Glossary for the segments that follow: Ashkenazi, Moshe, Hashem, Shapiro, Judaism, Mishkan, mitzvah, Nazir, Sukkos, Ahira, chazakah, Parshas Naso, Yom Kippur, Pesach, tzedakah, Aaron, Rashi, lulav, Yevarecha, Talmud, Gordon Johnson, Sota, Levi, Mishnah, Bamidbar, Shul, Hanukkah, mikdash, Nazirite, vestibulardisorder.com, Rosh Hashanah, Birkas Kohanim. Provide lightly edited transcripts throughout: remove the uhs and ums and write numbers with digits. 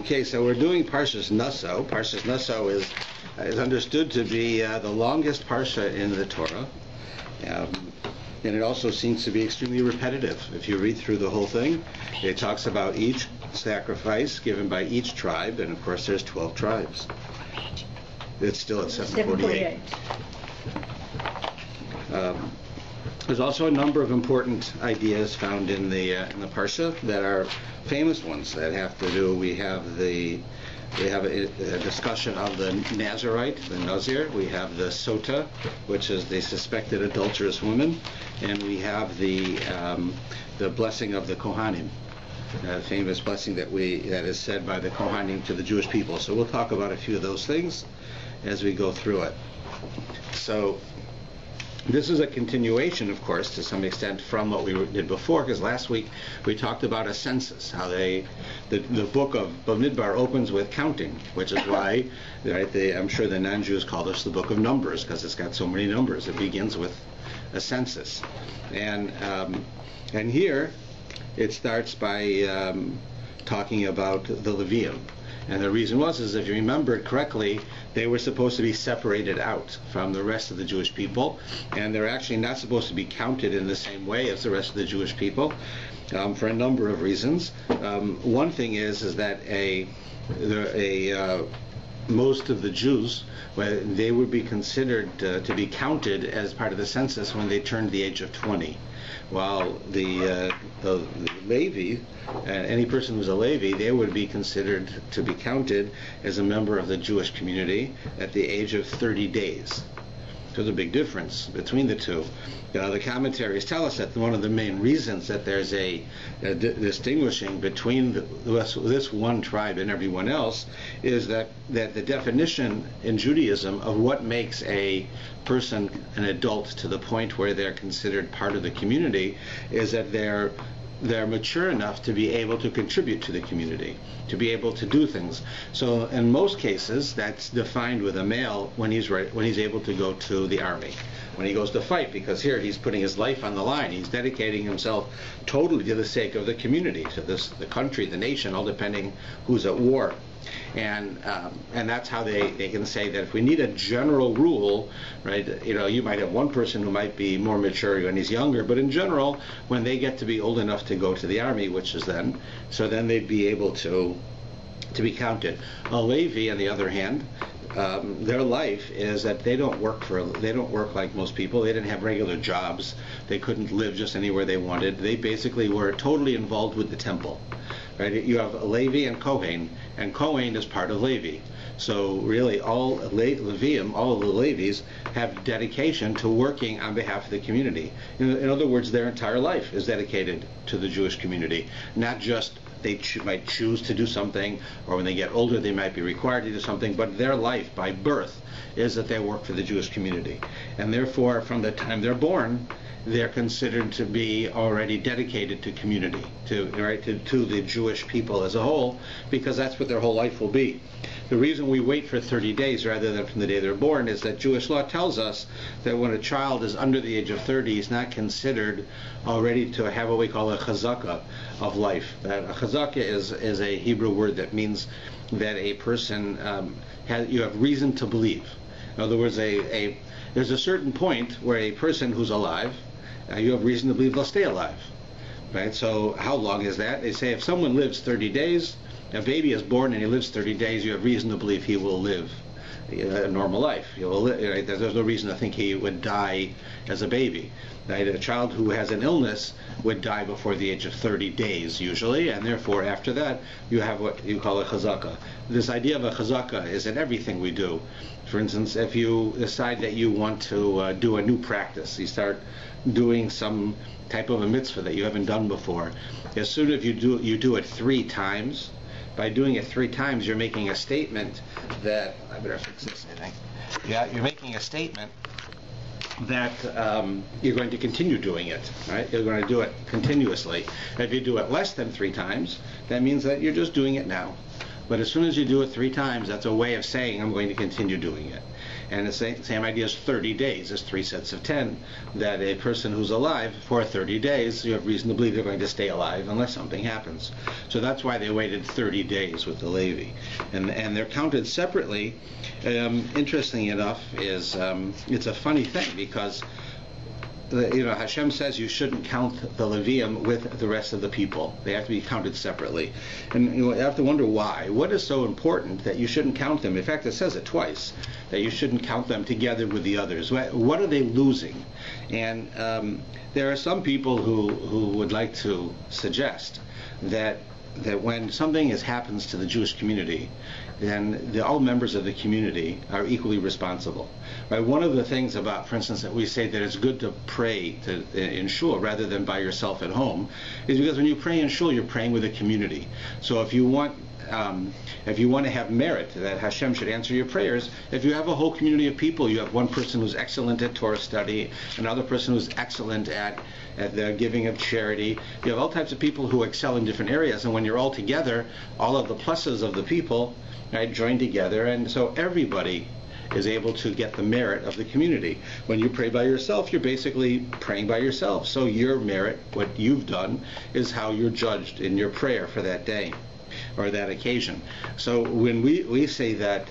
Okay, so we're doing Parshas Naso. Parshas Naso is understood to be the longest parsha in the Torah, and it also seems to be extremely repetitive. If you read through the whole thing, it talks about each sacrifice given by each tribe, and of course there's 12 tribes. It's still at 748. There's also a number of important ideas found in the parsha that are famous ones that have to do. We have a discussion of the Nazirite, the Nazir. We have the Sota, which is the suspected adulterous woman, and we have the blessing of the Kohanim, a famous blessing that is said by the Kohanim to the Jewish people. So we'll talk about a few of those things as we go through it. So. This is a continuation, of course, to some extent, from what we did before, because last week we talked about a census, how the book of Bamidbar opens with counting, which is why, right, I'm sure the non-Jews call this the book of numbers, because it's got so many numbers. It begins with a census. And here it starts by talking about the Levi'im. And the reason was if you remember correctly, they were supposed to be separated out from the rest of the Jewish people, and they're actually not supposed to be counted in the same way as the rest of the Jewish people for a number of reasons. One thing is that most of the Jews, they would be considered to be counted as part of the census when they turned the age of 20, while the Levi, any person who's a Levi, they would be considered to be counted as a member of the Jewish community at the age of 30 days. There's a big difference between the two. The commentaries tell us that one of the main reasons that there's a distinguishing between this one tribe and everyone else is that the definition in Judaism of what makes a person an adult to the point where they're considered part of the community is that they're mature enough to be able to contribute to the community, to be able to do things. So in most cases, that's defined with a male when he's able to go to the army, when he goes to fight, because here he's putting his life on the line. He's dedicating himself totally to the sake of the community, to the country, the nation, all depending who's at war. And that's how they can say that if we need a general rule, right, you might have one person who might be more mature when he's younger, but in general, when they get to be old enough to go to the army, which is then, so then they'd be able to be counted. A Levi, on the other hand, their life is that they don't work like most people. They didn't have regular jobs. They couldn't live just anywhere they wanted. They basically were totally involved with the temple. Right? You have Levi and Kohen is part of Levi. So really all the Levis have dedication to working on behalf of the community. In other words, their entire life is dedicated to the Jewish community, not just might choose to do something, or when they get older they might be required to do something, but their life by birth is that they work for the Jewish community. And therefore, from the time they're born, they're considered to be already dedicated to community, to the Jewish people as a whole, because that's what their whole life will be. The reason we wait for 30 days rather than from the day they're born is that Jewish law tells us that when a child is under the age of 30, he's not considered already to have what we call a chazakah of life. That a chazakah is a Hebrew word that means that a person you have reason to believe. In other words, there's a certain point where a person who's alive, you have reason to believe they'll stay alive, right? So how long is that? They say if someone lives 30 days, a baby is born and he lives 30 days, you have reason to believe he will live a normal life. Right? There's no reason to think he would die as a baby. Right? A child who has an illness would die before the age of 30 days usually, and therefore after that you have what you call a chazakah. This idea of a chazakah is in everything we do. For instance, if you decide that you want to do a new practice, you start doing some type of a mitzvah that you haven't done before. As soon as you do it 3 times. By doing it 3 times, you're making a statement that I better fix this. I think. Yeah, you're making a statement that you're going to continue doing it, right? You're going to do it continuously. If you do it less than 3 times, that means that you're just doing it now. But as soon as you do it 3 times, that's a way of saying I'm going to continue doing it. And the same idea is 30 days. There's 3 sets of 10. That a person who's alive for 30 days, you have reason to believe they're going to stay alive unless something happens. So that's why they waited 30 days with the Levi. And they're counted separately. Interestingly enough, is it's a funny thing because Hashem says you shouldn't count the Levi'im with the rest of the people. They have to be counted separately. And you have to wonder why. What is so important that you shouldn't count them? In fact, it says it twice, that you shouldn't count them together with the others. What are they losing? And there are some people who would like to suggest that when something happens to the Jewish community, then all members of the community are equally responsible. Right? One of the things about, for instance, that we say that it's good to pray in Shul rather than by yourself at home, is because when you pray in Shul, you're praying with the community. So if you want to have merit that Hashem should answer your prayers, if you have a whole community of people, you have one person who's excellent at Torah study, another person who's excellent at the giving of charity. You have all types of people who excel in different areas, and when you're all together, all of the pluses of the people, right, join together, and so everybody is able to get the merit of the community. When you pray by yourself, you're basically praying by yourself. So your merit, what you've done, is how you're judged in your prayer for that day or that occasion. So when we say that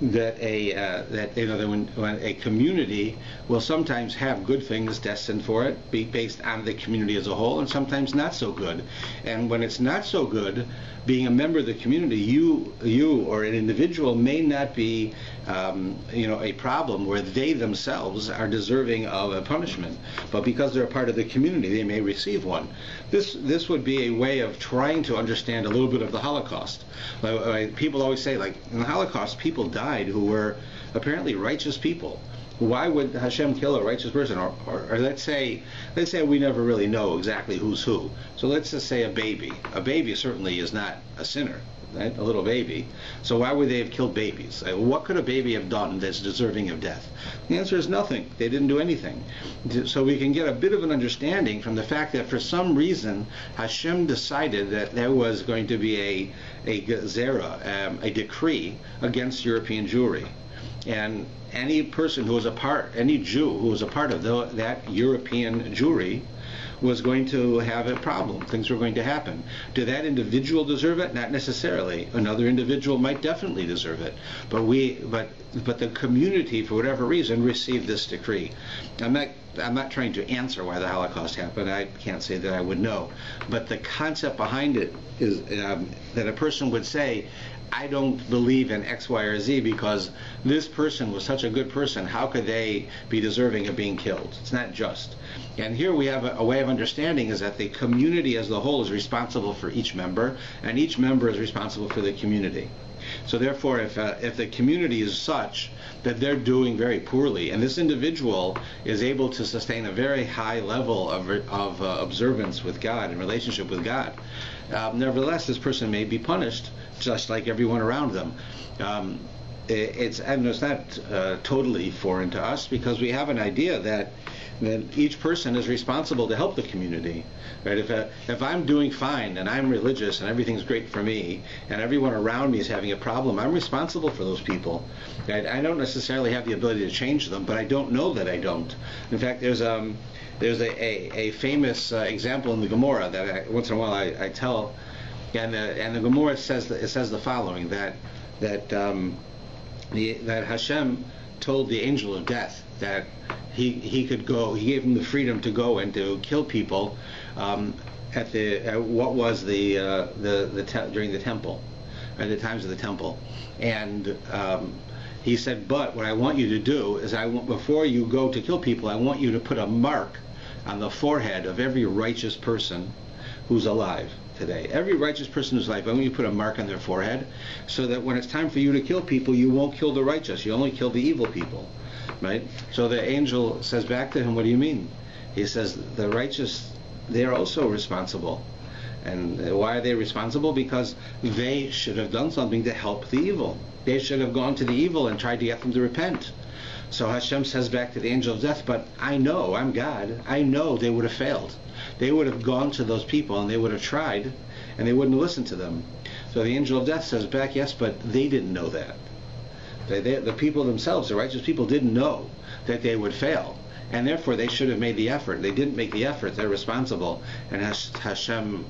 when a community will sometimes have good things destined for it, be based on the community as a whole, and sometimes not so good. And when it's not so good, being a member of the community, you or an individual may not be a problem where they themselves are deserving of a punishment, but because they're a part of the community, they may receive one. This would be a way of trying to understand a little bit of the Holocaust. People always say, like, in the Holocaust, people died who were apparently righteous people. Why would Hashem kill a righteous person? Or let's say we never really know exactly who's who. So let's just say a baby. A baby certainly is not a sinner, right? A little baby. So why would they have killed babies? What could a baby have done that's deserving of death? The answer is nothing. They didn't do anything. So we can get a bit of an understanding from the fact that for some reason Hashem decided that there was going to be a gezera, a decree against European Jewry. And any Jew who was a part of that European Jewry was going to have a problem. Things were going to happen. Did that individual deserve it? Not necessarily. Another individual might definitely deserve it. But the community, for whatever reason, received this decree. I'm not trying to answer why the Holocaust happened. I can't say that I would know. But the concept behind it is that a person would say, I don't believe in X, Y, or Z because this person was such a good person. How could they be deserving of being killed? It's not just. And here we have a way of understanding is that the community as a whole is responsible for each member, and each member is responsible for the community. So therefore, if the community is such that they're doing very poorly, and this individual is able to sustain a very high level of observance with God and relationship with God, nevertheless, this person may be punished just like everyone around them. It's not totally foreign to us because we have an idea that each person is responsible to help the community, right? If I'm doing fine and I'm religious and everything's great for me and everyone around me is having a problem, I'm responsible for those people. Right? I don't necessarily have the ability to change them, but I don't know that I don't. In fact, there's a famous example in the Gemara that once in a while I tell, and the Gemara says the following, that Hashem told the angel of death that he could go. He gave him the freedom to go and to kill people during the temple, at the times of the temple, and he said, but what I want you to do is before you go to kill people, I want you to put a mark on the forehead of every righteous person who's alive today. Every righteous person who's alive, I want you to put a mark on their forehead so that when it's time for you to kill people, you won't kill the righteous. You only kill the evil people. Right? So the angel says back to him, what do you mean? He says, the righteous, they are also responsible. And why are they responsible? Because they should have done something to help the evil. They should have gone to the evil and tried to get them to repent. So Hashem says back to the angel of death, but I know, I'm God, I know they would have failed. They would have gone to those people and they would have tried and they wouldn't listen to them. So the angel of death says back, yes, but they didn't know that. The people themselves, the righteous people, didn't know that they would fail, and therefore they should have made the effort. They didn't make the effort. They're responsible, and Hashem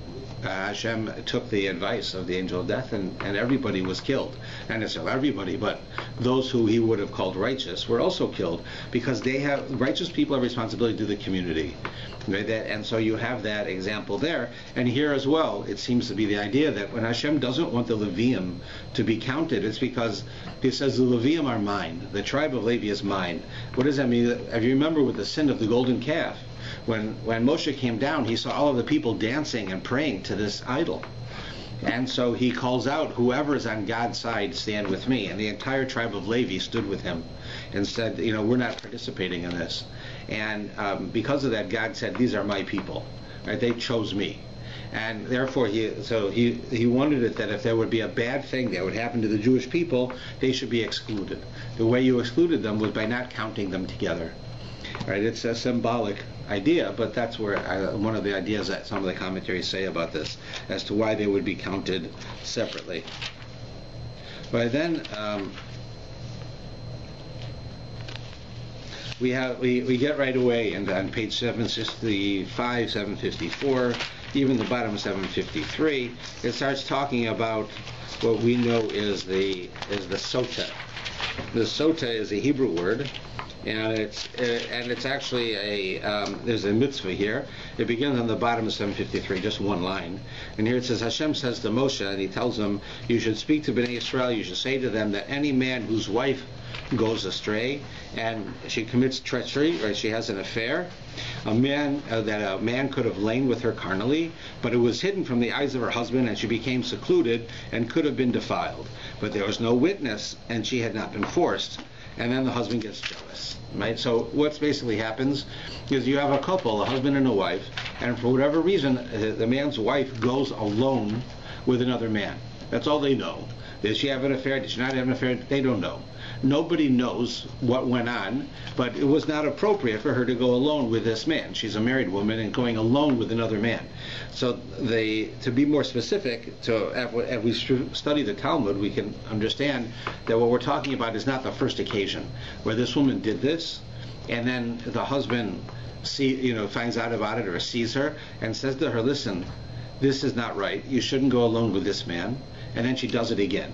took the advice of the angel of death, and everybody was killed. And it's not everybody, but those who he would have called righteous were also killed, because they have, righteous people have responsibility to the community. Right? And so you have that example there. And here as well, it seems to be the idea that when Hashem doesn't want the Levi'im to be counted, it's because he says the Levi'im are mine. The tribe of Levi is mine. What does that mean? If you remember with the sin of the golden calf, when Moshe came down, he saw all of the people dancing and praying to this idol. And so he calls out, whoever is on God's side, stand with me. And the entire tribe of Levi stood with him and said, you know, we're not participating in this. And because of that, God said, these are my people. Right? They chose me. And therefore, he wanted it that if there would be a bad thing that would happen to the Jewish people, they should be excluded. The way you excluded them was by not counting them together. Right, it's a symbolic idea, but that's where one of the ideas that some of the commentaries say about this, as to why they would be counted separately. By then, we get right away, and on page 765, 754, even the bottom of 753, it starts talking about what we know is the Sota. The Sota is a Hebrew word. And it's actually a there's a mitzvah here. It begins on the bottom of 753, just one line. And here it says, Hashem says to Moshe, and he tells him, you should speak to B'nai Israel, you should say to them that any man whose wife goes astray and she commits treachery, right? She has an affair, that a man could have lain with her carnally, but it was hidden from the eyes of her husband, and she became secluded and could have been defiled. But there was no witness, and she had not been forced. And then the husband gets jealous, right? So what basically happens is you have a couple, a husband and a wife, and for whatever reason, the man's wife goes alone with another man. That's all they know. Did she have an affair? Did she not have an affair? They don't know. Nobody knows what went on, but it was not appropriate for her to go alone with this man. She's a married woman and going alone with another man. So to be more specific, as we study the Talmud, we can understand that what we're talking about is not the first occasion where this woman did this, and then the husband finds out about it or sees her and says to her, listen, this is not right. You shouldn't go alone with this man. And then she does it again,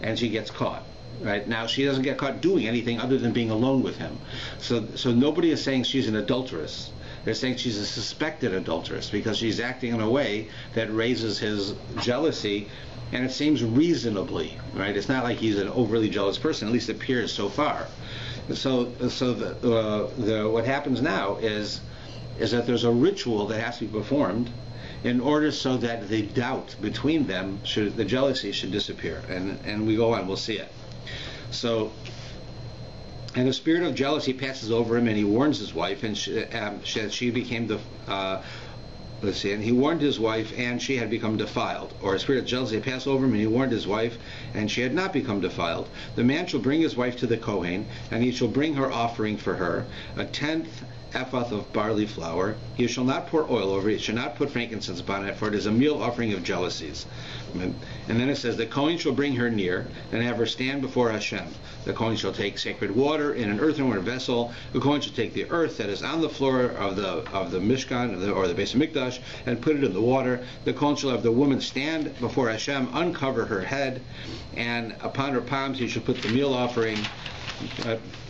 and she gets caught. Right? Now she doesn't get caught doing anything other than being alone with him. So nobody is saying she's an adulteress. They're saying she's a suspected adulteress because she's acting in a way that raises his jealousy, and it seems reasonably, right? It's not like he's an overly jealous person, at least it appears so far. So what happens now is that there's a ritual that has to be performed in order so that the doubt between them, the jealousy should disappear. And we go on, we'll see it. So, and the spirit of jealousy passes over him, and he warns his wife, and she became and he warned his wife, and she had become defiled. Or a spirit of jealousy passed over him, and he warned his wife, and she had not become defiled. The man shall bring his wife to the Kohen, and he shall bring her offering for her, a tenth ephah of barley flour. You shall not pour oil over it. You shall not put frankincense upon it, for it is a meal offering of jealousies. And then it says, the Kohen shall bring her near and have her stand before Hashem. The Kohen shall take sacred water in an earthenware vessel. The Kohen shall take the earth that is on the floor of the Mishkan or the base of mikdash and put it in the water. The Kohen shall have the woman stand before Hashem, uncover her head, and upon her palms he shall put the meal offering.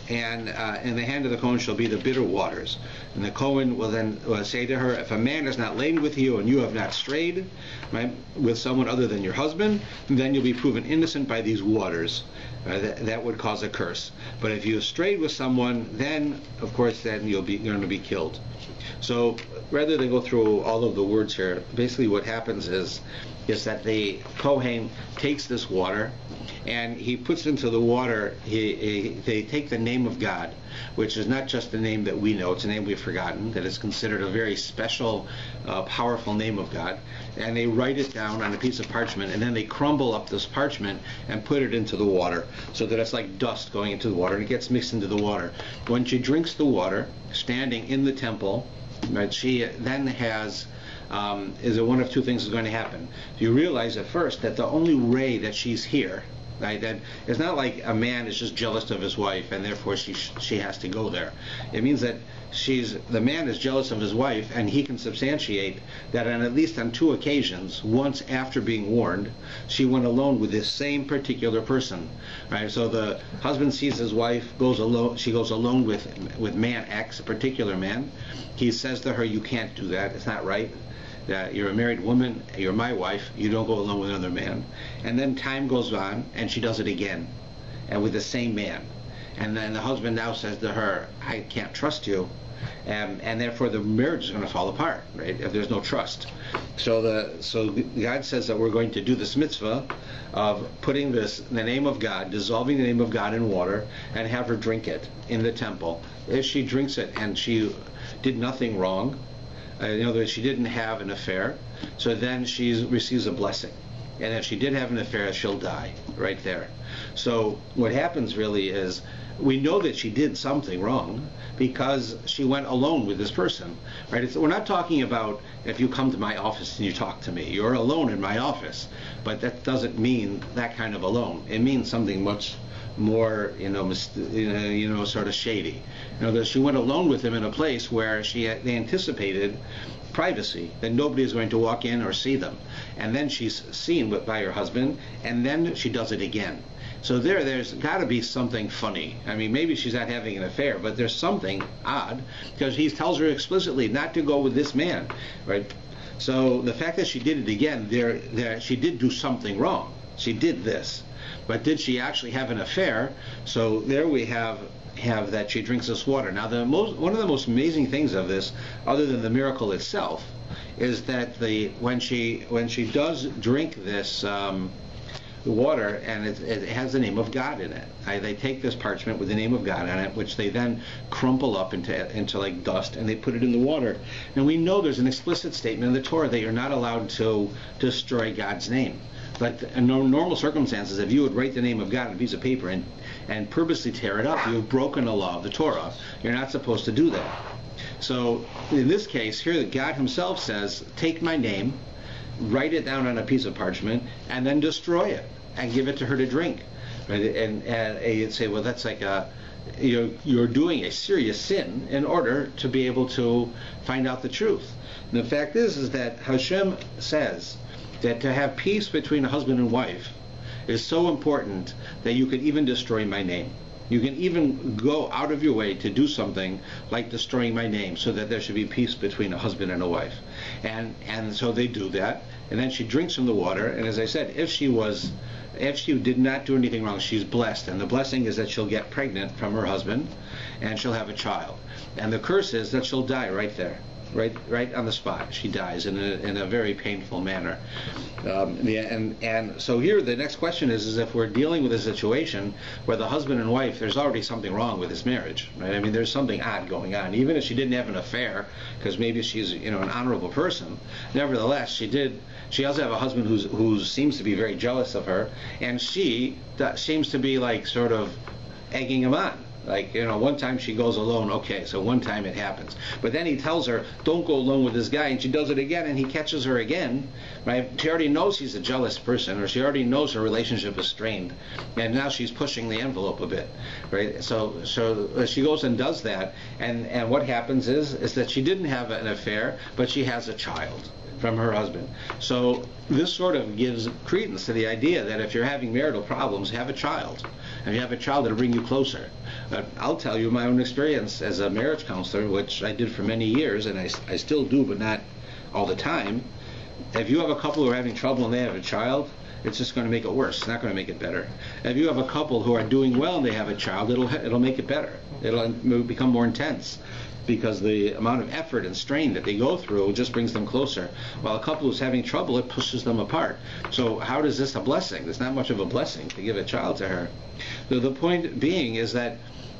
And in the hand of the Kohen shall be the bitter waters. And the Kohen will then say to her, if a man has not lain with you and you have not strayed, right, with someone other than your husband, then you'll be proven innocent by these waters. That would cause a curse. But if you have strayed with someone, then, of course, then you're going to be killed. So rather than go through all of the words here, basically what happens is that the Kohen takes this water and he puts into the water, they take the name of God, which is not just the name that we know, it's a name we've forgotten, that is considered a very special, powerful name of God, and they write it down on a piece of parchment, and then they crumble up this parchment and put it into the water, so that it's like dust going into the water, and it gets mixed into the water. When she drinks the water, standing in the temple, right, she then has is that one of two things is going to happen. You realize at first that the only way that she's here right? That it's not like a man is just jealous of his wife and therefore she has to go there. It means that the man is jealous of his wife, and he can substantiate that on at least on two occasions, once after being warned, she went alone with this same particular person, right? So the husband sees his wife goes alone, she goes alone with man X, a particular man. He says to her, "You can't do that. It's not right. That you're a married woman, you're my wife, you don't go alone with another man." And then time goes on and she does it again, and with the same man. And then the husband now says to her, "I can't trust you," and therefore the marriage is going to fall apart, right, if there's no trust. So God says that we're going to do this mitzvah of putting this in the name of God, dissolving the name of God in water, and have her drink it in the temple. If she drinks it and she did nothing wrong, in other words, she didn't have an affair, so then she receives a blessing. And if she did have an affair, she'll die right there. So what happens really is, we know that she did something wrong because she went alone with this person, right? We're not talking about if you come to my office and you talk to me. You're alone in my office, but that doesn't mean that kind of alone. It means something much more, sort of shady. That she went alone with him in a place where they anticipated privacy, that nobody is going to walk in or see them. And then she's seen by her husband, and then she does it again. So there's got to be something funny. I mean, maybe she's not having an affair, but there's something odd, because he tells her explicitly not to go with this man, right? So the fact that she did it again, she did do something wrong. She did this. But did she actually have an affair? So there we have that she drinks this water. Now, one of the most amazing things of this, other than the miracle itself, is that when she does drink this water, and it has the name of God in it. They take this parchment with the name of God on it, which they then crumple up into like dust, and they put it in the water. And we know there's an explicit statement in the Torah that you're not allowed to destroy God's name. But in normal circumstances, if you would write the name of God on a piece of paper and purposely tear it up, you have broken the law of the Torah. You're not supposed to do that. So in this case, here God himself says, take my name, write it down on a piece of parchment, and then destroy it and give it to her to drink. Right? And you'd say, well, that's like you're doing a serious sin in order to be able to find out the truth. And the fact is that Hashem says that to have peace between a husband and wife is so important that you could even destroy my name. You can even go out of your way to do something like destroying my name so that there should be peace between a husband and a wife. And so they do that, and then she drinks from the water, and as I said, if she did not do anything wrong, she's blessed, and the blessing is that she'll get pregnant from her husband and she'll have a child. And the curse is that she'll die right there. Right on the spot, she dies in a very painful manner. And so here the next question is if we're dealing with a situation where the husband and wife, there's already something wrong with this marriage, right? I mean, there's something odd going on. Even if she didn't have an affair, because maybe she's an honorable person, nevertheless she does have a husband who seems to be very jealous of her, and she seems to be like sort of egging him on. Like, one time she goes alone, okay, so one time it happens. But then he tells her, don't go alone with this guy, and she does it again, and he catches her again, right? She already knows he's a jealous person, or she already knows her relationship is strained, and now she's pushing the envelope a bit, right? So she goes and does that, and what happens is that she didn't have an affair, but she has a child from her husband. So this sort of gives credence to the idea that if you're having marital problems, have a child. If you have a child, it'll bring you closer. I'll tell you my own experience as a marriage counselor, which I did for many years, and I still do, but not all the time. If you have a couple who are having trouble and they have a child, it's just going to make it worse. It's not going to make it better. If you have a couple who are doing well and they have a child, it'll make it better. It'll become more intense, because the amount of effort and strain that they go through just brings them closer. While a couple who's having trouble, it pushes them apart. So how is this a blessing? There's not much of a blessing to give a child to her. So the point being is that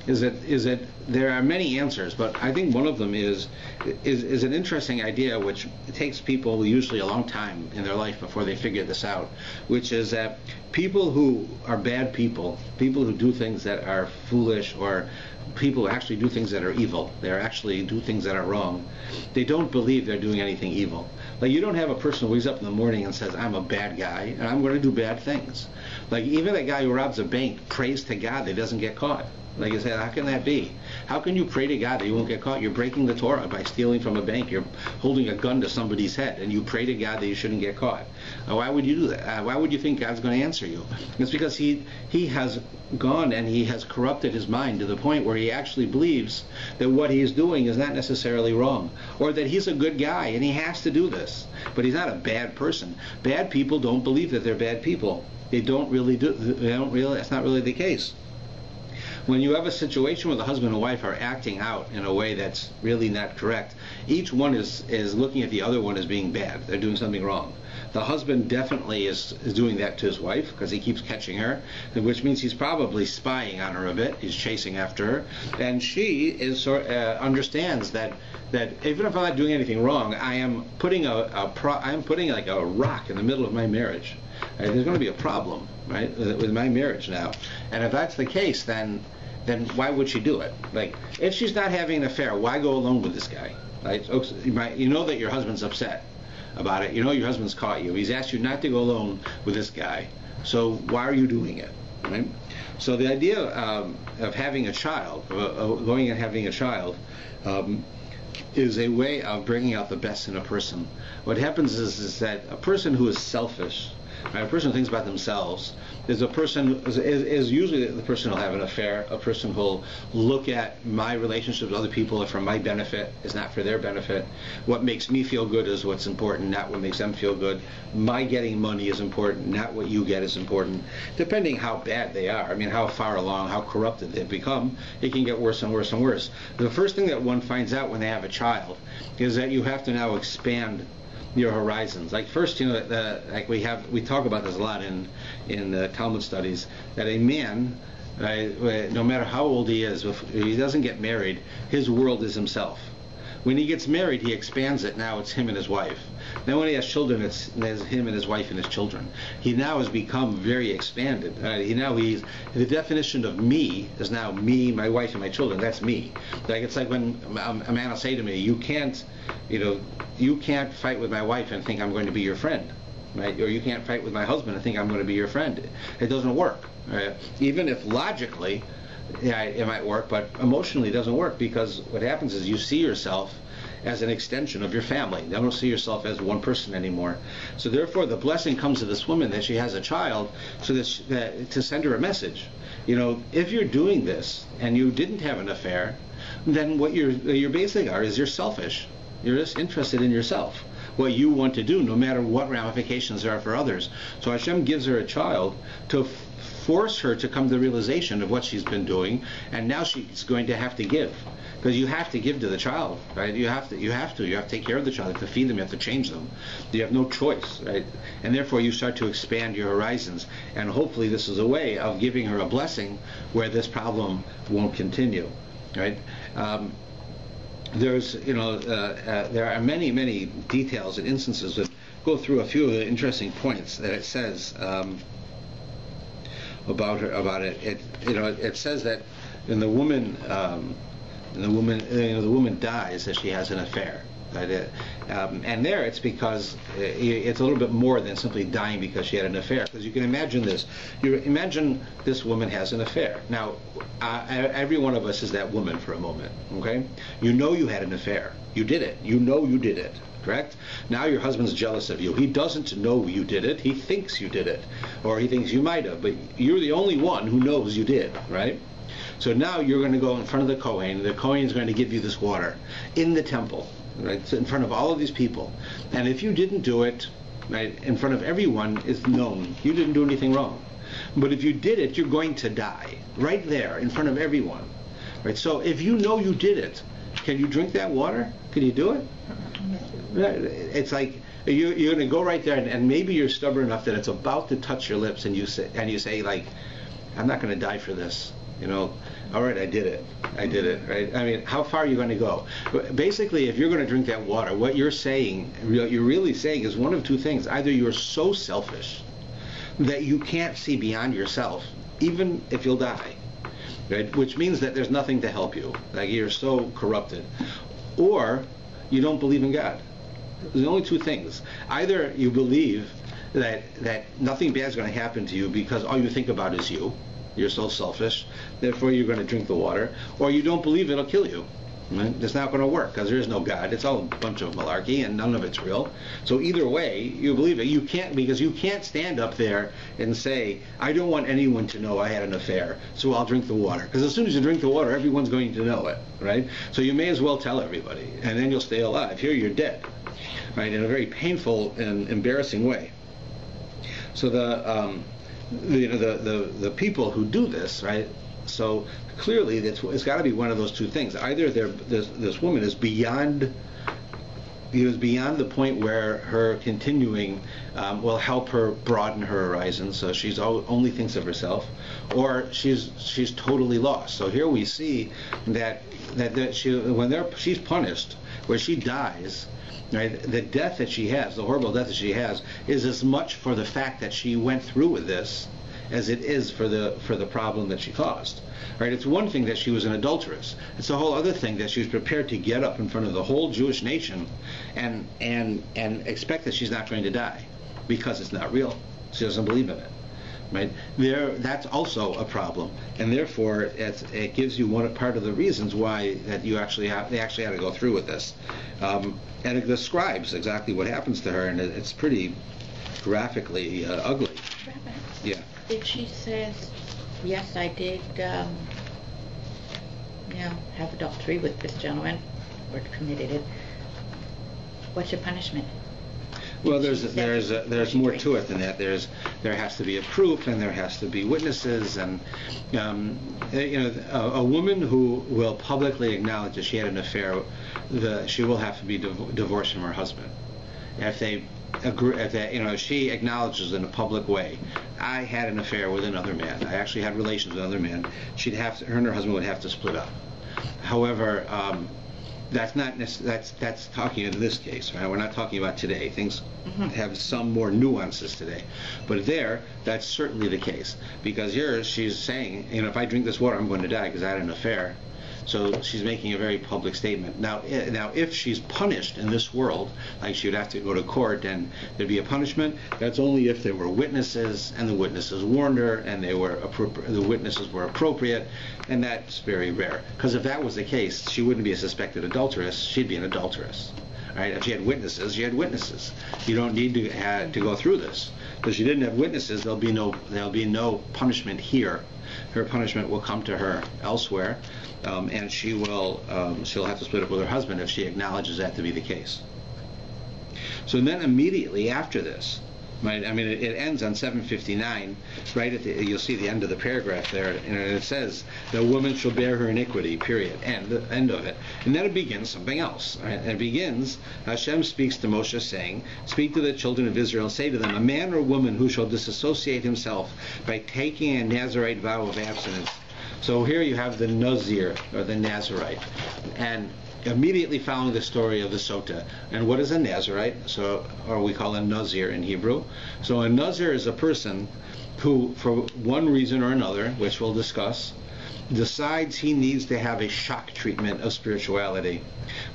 there are many answers, but I think one of them is an interesting idea which takes people usually a long time in their life before they figure this out, which is that people who are bad people, people who do things that are foolish, or people who actually do things that are evil, they actually do things that are wrong, they don't believe they're doing anything evil. Like, you don't have a person who wakes up in the morning and says, I'm a bad guy and I'm going to do bad things. Like even a guy who robs a bank prays to God that he doesn't get caught. Like I said, how can that be? How can you pray to God that you won't get caught? You're breaking the Torah by stealing from a bank. You're holding a gun to somebody's head, and you pray to God that you shouldn't get caught. Why would you do that? Why would you think God's going to answer you? It's because he has gone and he has corrupted his mind to the point where he actually believes that what he is doing is not necessarily wrong, or that he's a good guy and he has to do this. But he's not a bad person. Bad people don't believe that they're bad people. They don't really do. They don't really. That's not really the case. When you have a situation where the husband and wife are acting out in a way that's really not correct, each one is looking at the other one as being bad. They're doing something wrong. The husband definitely is doing that to his wife because he keeps catching her, which means he's probably spying on her a bit. He's chasing after her. And she is understands that even if I'm not doing anything wrong, I am putting I'm putting like a rock in the middle of my marriage. Right? There's going to be a problem, right, with my marriage now. And if that's the case, then why would she do it? Like, if she's not having an affair, why go alone with this guy? Right? You know that your husband's upset about it. You know your husband's caught you. He's asked you not to go alone with this guy. So why are you doing it? Right? So the idea of having a child, going and having a child, is a way of bringing out the best in a person. What happens is that a person who is selfish, right, a person who thinks about themselves, is usually the person who'll have an affair, a person who'll look at my relationship with other people for my benefit, is not for their benefit. What makes me feel good is what's important, not what makes them feel good. My getting money is important, not what you get is important. Depending how bad they are, I mean, how far along, how corrupted they've become, it can get worse and worse and worse. The first thing that one finds out when they have a child is that you have to now expand your horizons. Like first, we talk about this a lot in Talmud studies, that a man, right, no matter how old he is, if he doesn't get married, his world is himself. When he gets married, he expands it. Now it's him and his wife. Then when he has children, it's him and his wife and his children. He now has become very expanded. Right? The definition of me is now me, my wife, and my children. That's me. Like it's like when a man will say to me, you can't fight with my wife and think I'm going to be your friend, right? Or you can't fight with my husband and think I'm going to be your friend. It doesn't work. Right? Even if logically, yeah, it might work, but emotionally it doesn't work, because what happens is you see yourself as an extension of your family. You don't see yourself as one person anymore. So therefore the blessing comes to this woman that she has a child, so that to send her a message. You know, if you're doing this and you didn't have an affair, then what your basic are is you're selfish. You're just interested in yourself, what you want to do, no matter what ramifications there are for others. So Hashem gives her a child to force her to come to the realization of what she's been doing, and now she's going to have to give, because you have to give to the child, right? You have to take care of the child, you have to feed them, you have to change them. You have no choice, right? And therefore you start to expand your horizons, and hopefully this is a way of giving her a blessing where this problem won't continue, right? There are many details and instances that go through a few of the interesting points that it says about it. It says that when the woman dies, that she has an affair. Right? And there it's because it's a little bit more than simply dying because she had an affair. Because you can imagine this. You imagine this woman has an affair. Now, every one of us is that woman for a moment, okay? You know you had an affair. You did it. You know you did it, correct? Now your husband's jealous of you. He doesn't know you did it. He thinks you did it. Or he thinks you might have. But you're the only one who knows you did, right? So now you're going to go in front of the Kohen. The Kohen is going to give you this water in the temple. Right, in front of all of these people, and if you didn't do it, right, in front of everyone, it's known you didn't do anything wrong. But if you did it, you're going to die right there in front of everyone, right? So if you know you did it, can you drink that water? Can you do it? It's like you're going to go right there, and maybe you're stubborn enough that it's about to touch your lips, and you say like, I'm not going to die for this. You know, all right, I did it, right? I mean, how far are you going to go? Basically, if you're going to drink that water, what you're really saying is one of two things. Either you're so selfish that you can't see beyond yourself, even if you'll die, right? Which means that there's nothing to help you. Like, you're so corrupted. Or you don't believe in God. There's only two things. Either you believe that nothing bad is going to happen to you because all you think about is you. You're so selfish, therefore you're going to drink the water, or you don't believe it'll kill you. Right? It's not going to work because there is no God. It's all a bunch of malarkey and none of it's real. So either way, you believe it. You can't, because you can't stand up there and say, I don't want anyone to know I had an affair, so I'll drink the water. Because as soon as you drink the water, everyone's going to know it, right? So you may as well tell everybody, and then you'll stay alive. Here you're dead, right? In a very painful and embarrassing way. So the people who do this, right? So clearly, that's, it's got to be one of those two things. Either this woman is beyond the point where her continuing will help her broaden her horizons, so she's only thinks of herself, or she's totally lost. So here we see that she's punished, where she dies. Right? The death that she has, the horrible death that she has, is as much for the fact that she went through with this as it is for the problem that she caused. Right? It's one thing that she was an adulteress. It's a whole other thing that she was prepared to get up in front of the whole Jewish nation and expect that she's not going to die because it's not real. She doesn't believe in it. Right? That's also a problem, and therefore it gives you one part of the reasons why that they actually had to go through with this, and it describes exactly what happens to her, and it's pretty graphically ugly. Rabbi, yeah. Did she say, yes, I did, have adultery with this gentleman, or committed it? What's your punishment? Well, there's more to it than that. There has to be a proof, and there has to be witnesses, and a woman who will publicly acknowledge that she had an affair, she will have to be divorced from her husband. If she acknowledges in a public way, I had an affair with another man. I actually had relations with another man. Her and her husband would have to split up. However. That's talking in this case, right? We're not talking about today. Things have some more nuances today, but that's certainly the case, because here she's saying, if I drink this water, I'm going to die because I had an affair. So she's making a very public statement. Now, if she's punished in this world, like she would have to go to court and there'd be a punishment, that's only if there were witnesses and the witnesses warned her and the witnesses were appropriate, and that's very rare. Because if that was the case, she wouldn't be a suspected adulteress, she'd be an adulteress. Right? If she had witnesses, you don't need to go through this. Because she didn't have witnesses, there'll be no punishment here. Her punishment will come to her elsewhere, and she'll have to split up with her husband if she acknowledges that to be the case. So then immediately after this, right? I mean, it ends on 7:59, right? You'll see the end of the paragraph there, and it says, the woman shall bear her iniquity, period, end of it. And then it begins something else, right? And it begins, Hashem speaks to Moshe, saying, speak to the children of Israel, and say to them, a man or woman who shall disassociate himself by taking a Nazirite vow of abstinence. So here you have the Nazir, or the Nazirite, and immediately following the story of the Sota. And what is a Nazirite? So, or we call a Nazir in Hebrew. So a Nazir is a person who, for one reason or another, which we'll discuss, decides he needs to have a shock treatment of spirituality.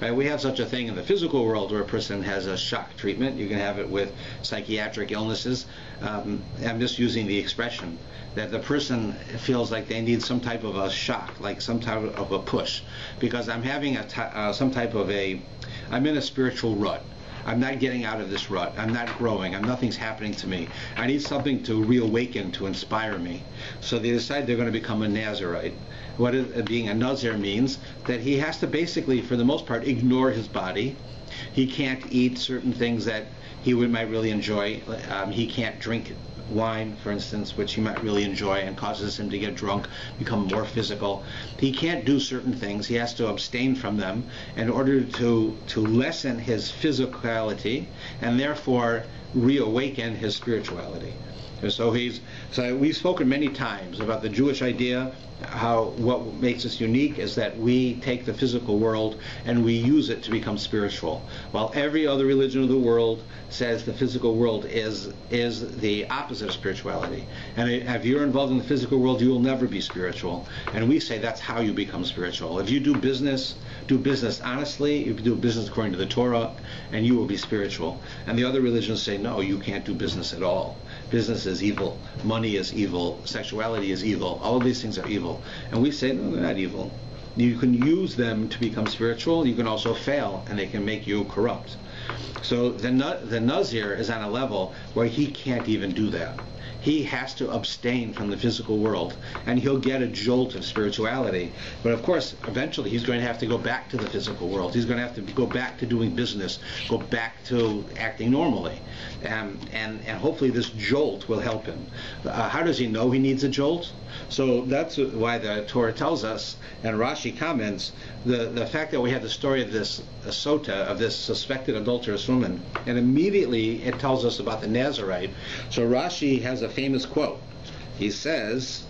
Right? We have such a thing in the physical world where a person has a shock treatment. You can have it with psychiatric illnesses. I'm just using the expression that the person feels like they need some type of a shock, like some type of a push, because I'm having I'm in a spiritual rut. I'm not getting out of this rut. I'm not growing. Nothing's happening to me. I need something to reawaken, to inspire me. So they decide they're going to become a Nazirite. Being a Nazir means that he has to basically, for the most part, ignore his body. He can't eat certain things that he might really enjoy. He can't drink wine, for instance, which he might really enjoy and causes him to get drunk, become more physical. He can't do certain things. He has to abstain from them in order to lessen his physicality and therefore reawaken his spirituality. So we've spoken many times about the Jewish idea, what makes us unique is that we take the physical world and we use it to become spiritual. While every other religion of the world says the physical world is the opposite of spirituality. And if you're involved in the physical world, you will never be spiritual. And we say that's how you become spiritual. If you do business honestly, if you do business according to the Torah, and you will be spiritual. And the other religions say, no, you can't do business at all. Business is evil, money is evil, sexuality is evil, all of these things are evil. And we say, no, they're not evil. You can use them to become spiritual, you can also fail, and they can make you corrupt. So the Nazir is on a level where he can't even do that. He has to abstain from the physical world, and he'll get a jolt of spirituality. But of course, eventually he's going to have to go back to the physical world. He's going to have to go back to doing business, go back to acting normally. And hopefully this jolt will help him. How does he know he needs a jolt? So that's why the Torah tells us, and Rashi comments, the fact that we have the story of this Sota, of this suspected adulterous woman, and immediately it tells us about the Nazirite. So Rashi has a famous quote. He says,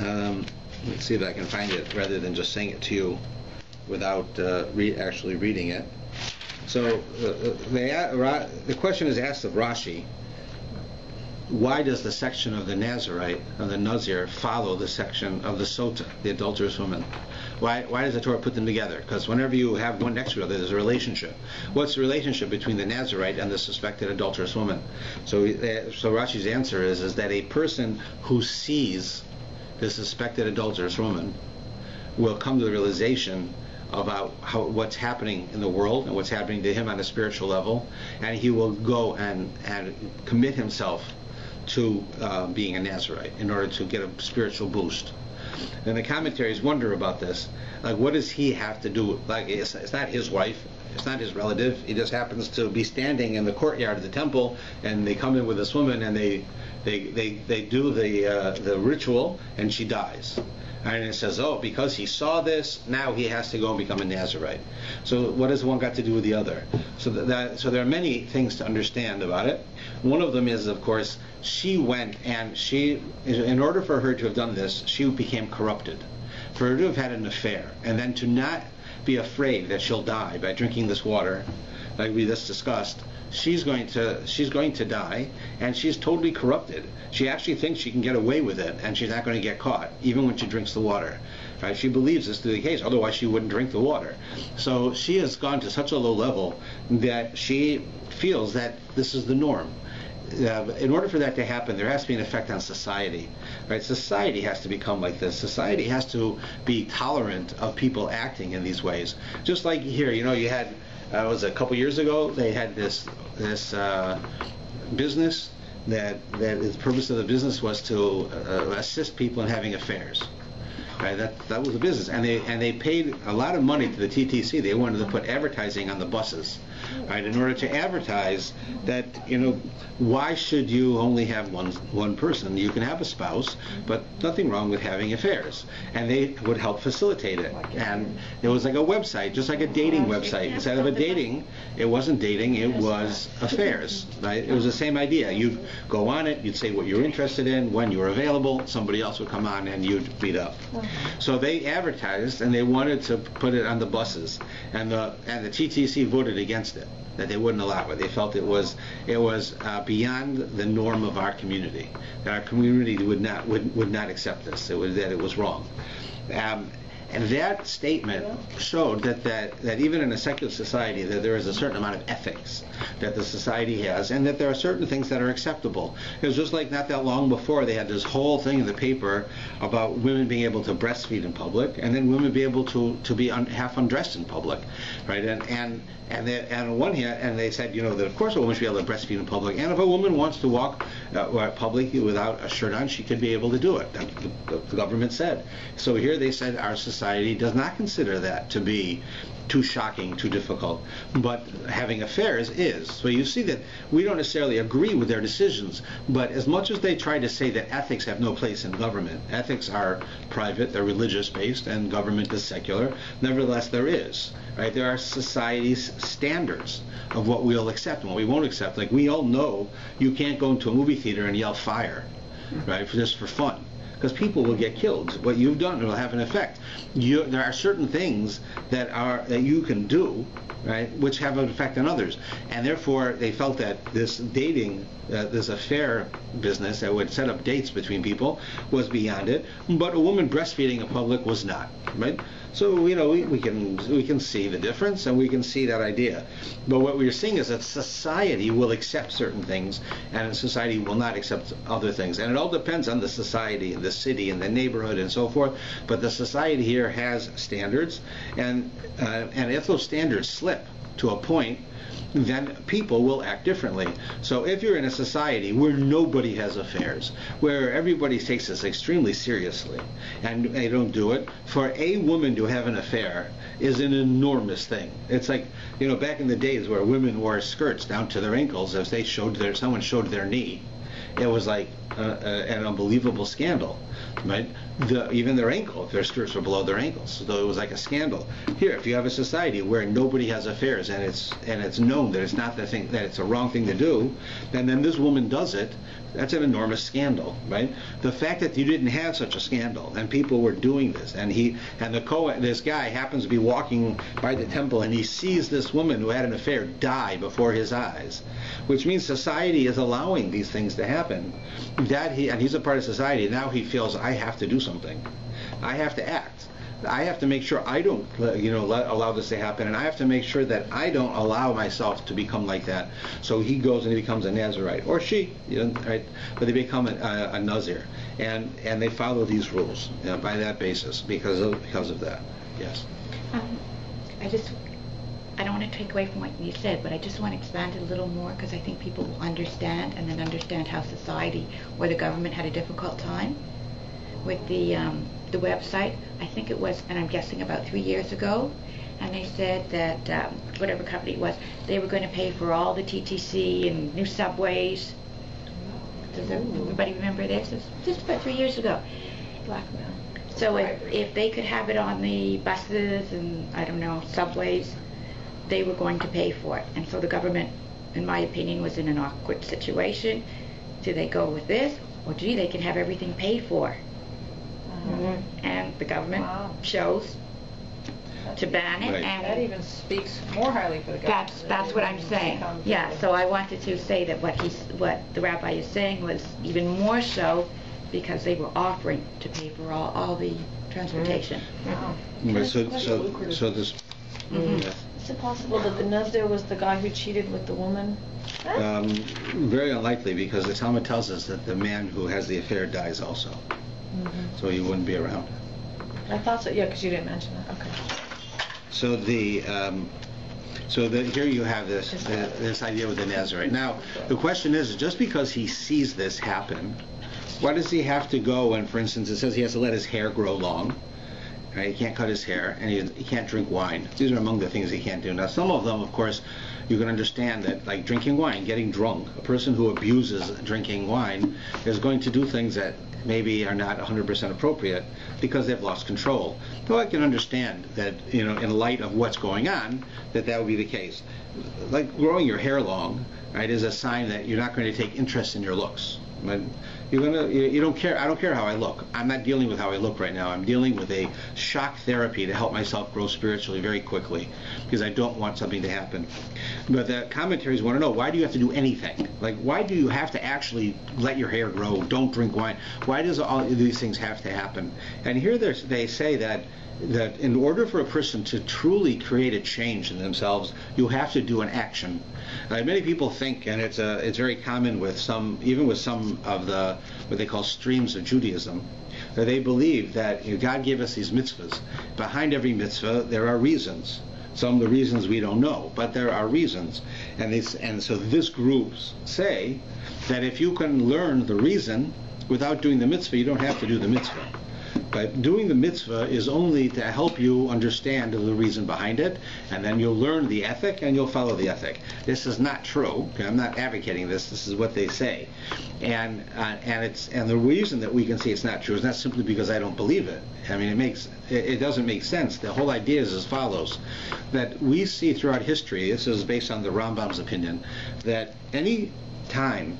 let's see if I can find it rather than just saying it to you without actually reading it. So the question is asked of Rashi, why does the section of the Nazirite, of the Nazir, follow the section of the Sota, the adulterous woman? Why does the Torah put them together? Because whenever you have one next to another, there's a relationship. What's the relationship between the Nazirite and the suspected adulterous woman? So Rashi's answer is that a person who sees the suspected adulterous woman will come to the realization about what's happening in the world and what's happening to him on a spiritual level, and he will go and commit himself to being a Nazirite in order to get a spiritual boost. And the commentaries wonder about this, like, what does he have to do? Like, it's not his wife, it's not his relative, he just happens to be standing in the courtyard of the temple, and they come in with this woman, and they do the ritual, and she dies. And it says, oh, because he saw this, now he has to go and become a Nazirite. So what does one got to do with the other? So there are many things to understand about it. One of them is, of course, she went and she, in order for her to have done this, she became corrupted. For her to have had an affair, and then to not be afraid that she'll die by drinking this water, like we just discussed, she's going to die, and she's totally corrupted. She actually thinks she can get away with it, and she's not going to get caught, even when she drinks the water. Right? She believes this to be the case, otherwise she wouldn't drink the water. So she has gone to such a low level that she feels that this is the norm. In order for that to happen, there has to be an effect on society. Right? Society has to become like this. Society has to be tolerant of people acting in these ways. Just like here, you know, you had... it was a couple years ago, they had this business that the purpose of the business was to assist people in having affairs. Right? That was the business, and they paid a lot of money to the TTC. They wanted to put advertising on the buses, right? In order to advertise that, you know, why should you only have one person? You can have a spouse, but nothing wrong with having affairs. And they would help facilitate it. And it was like a website, just like a dating website. Instead of a dating, it wasn't dating; it was affairs. Right? It was the same idea. You'd go on it, you'd say what you're interested in, when you were available. Somebody else would come on, and you'd meet up. So they advertised, and they wanted to put it on the buses, and the TTC voted against it, that they wouldn't allow it. They felt it was beyond the norm of our community, that our community would not accept this. That it was wrong. And that statement showed that even in a secular society, that there is a certain amount of ethics that the society has, and that there are certain things that are acceptable. It was just like not that long before, they had this whole thing in the paper about women being able to breastfeed in public, and then women being able to be half undressed in public, right? And on one hand, and they said, you know, that of course a woman should be able to breastfeed in public, and if a woman wants to walk publicly without a shirt on, she could be able to do it. That's what the government said. So here they said our society does not consider that to be too shocking, too difficult, but having affairs is. So you see that we don't necessarily agree with their decisions, but as much as they try to say that ethics have no place in government, ethics are private, they're religious based, and government is secular, nevertheless there is. Right? There are society's standards of what we'll accept and what we won't accept. Like, we all know you can't go into a movie theater and yell fire, right, just for fun, because people will get killed. What you've done will have an effect. There are certain things that you can do, right, which have an effect on others. And therefore, they felt that this dating, this affair business that would set up dates between people was beyond it, but a woman breastfeeding in public was not, right? So, you know, we can see the difference, and we can see that idea. But what we're seeing is that society will accept certain things, and society will not accept other things. And it all depends on the society, the city, and the neighborhood, and so forth. But the society here has standards, and if those standards slip to a point, then people will act differently. So if you're in a society where nobody has affairs, where everybody takes this extremely seriously, and they don't do it, for a woman to have an affair is an enormous thing. It's like, you know, back in the days where women wore skirts down to their ankles, if they showed their, someone showed their knee, it was like an unbelievable scandal, right? Even their ankle, if their skirts were below their ankles, so it was like a scandal. Here, if you have a society where nobody has affairs, and it's known that it's not the thing, that it's a wrong thing to do, and then this woman does it, that's an enormous scandal, right? The fact that you didn't have such a scandal and people were doing this, and this guy happens to be walking by the temple and he sees this woman who had an affair die before his eyes, which means society is allowing these things to happen. And he's a part of society. Now he feels, I have to do something. I have to act. I have to make sure I don't, allow this to happen, and I have to make sure that I don't allow myself to become like that. So he goes and he becomes a Nazirite, or she, right? But they become a Nazir, and they follow these rules by that basis because of that. Yes. I don't want to take away from what you said, but I just want to expand it a little more, because I think people will understand, and then understand how society or the government had a difficult time with the website. I think it was, and I'm guessing about 3 years ago, and they said that whatever company it was, they were going to pay for all the TTC and new subways. Does everybody remember this? It was just about 3 years ago. So if they could have it on the buses and, I don't know, subways, they were going to pay for it. And so the government, in my opinion, was in an awkward situation. Do they go with this? Or, gee, they can have everything paid for. Mm-hmm. And the government chose to ban it. Right. And that even speaks more highly for the government. That's what I'm saying. Yeah, so I wanted to say that what the rabbi is saying was even more so, because they were offering to pay for all the transportation. Mm-hmm. Wow. So this... Mm-hmm. Yeah. Is it possible that the Nazir was the guy who cheated with the woman? Very unlikely, because the Talmud tells us that the man who has the affair dies also. Mm-hmm. So he wouldn't be around. I thought so, yeah, because you didn't mention that. Okay. So here you have this idea with the Nazirite. Now, the question is, just because he sees this happen, why does he have to go and, for instance, it says he has to let his hair grow long, right? He can't cut his hair, and he can't drink wine. These are among the things he can't do. Now, some of them, of course, you can understand that, like drinking wine, getting drunk. A person who abuses drinking wine is going to do things that maybe are not 100% appropriate because they've lost control. Though I can understand that, in light of what's going on, that would be the case. Like growing your hair long, right, is a sign that you're not going to take interest in your looks. You don't care. I don't care how I look. I'm not dealing with how I look right now. I'm dealing with a shock therapy to help myself grow spiritually very quickly, because I don't want something to happen. But the commentaries want to know, why do you have to do anything? Like, why do you have to actually let your hair grow? Don't drink wine. Why does all these things have to happen? And here they say that in order for a person to truly create a change in themselves, you have to do an action. Many people think, and it's very common with some of the what they call streams of Judaism, that they believe that God gave us these mitzvahs. Behind every mitzvah, there are reasons. Some of the reasons we don't know, but there are reasons. And so this group say that if you can learn the reason without doing the mitzvah, you don't have to do the mitzvah. But doing the mitzvah is only to help you understand the reason behind it, and then you'll learn the ethic and you'll follow the ethic. This is not true. Okay, I'm not advocating this. This is what they say, and the reason that we can see it's not true is not simply because I don't believe it. I mean, it doesn't make sense. The whole idea is as follows: that we see throughout history. This is based on the Rambam's opinion that any time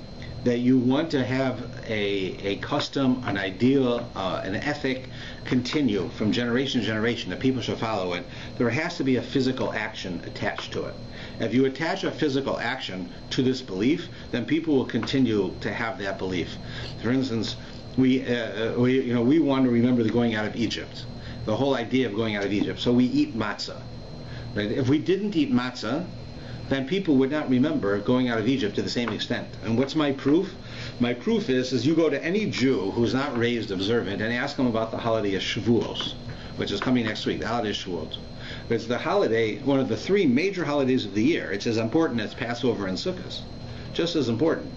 that you want to have a custom, an ideal, an ethic continue from generation to generation, that people should follow it, there has to be a physical action attached to it. If you attach a physical action to this belief, then people will continue to have that belief. For instance, we want to remember the going out of Egypt, the whole idea of going out of Egypt. So we eat matzah. Right? If we didn't eat matzah, then people would not remember going out of Egypt to the same extent. And what's my proof? My proof is you go to any Jew who's not raised observant and ask them about the holiday of Shavuos, which is coming next week, the holiday of Shavuos. It's the holiday, one of the three major holidays of the year. It's as important as Passover and Sukkos, just as important.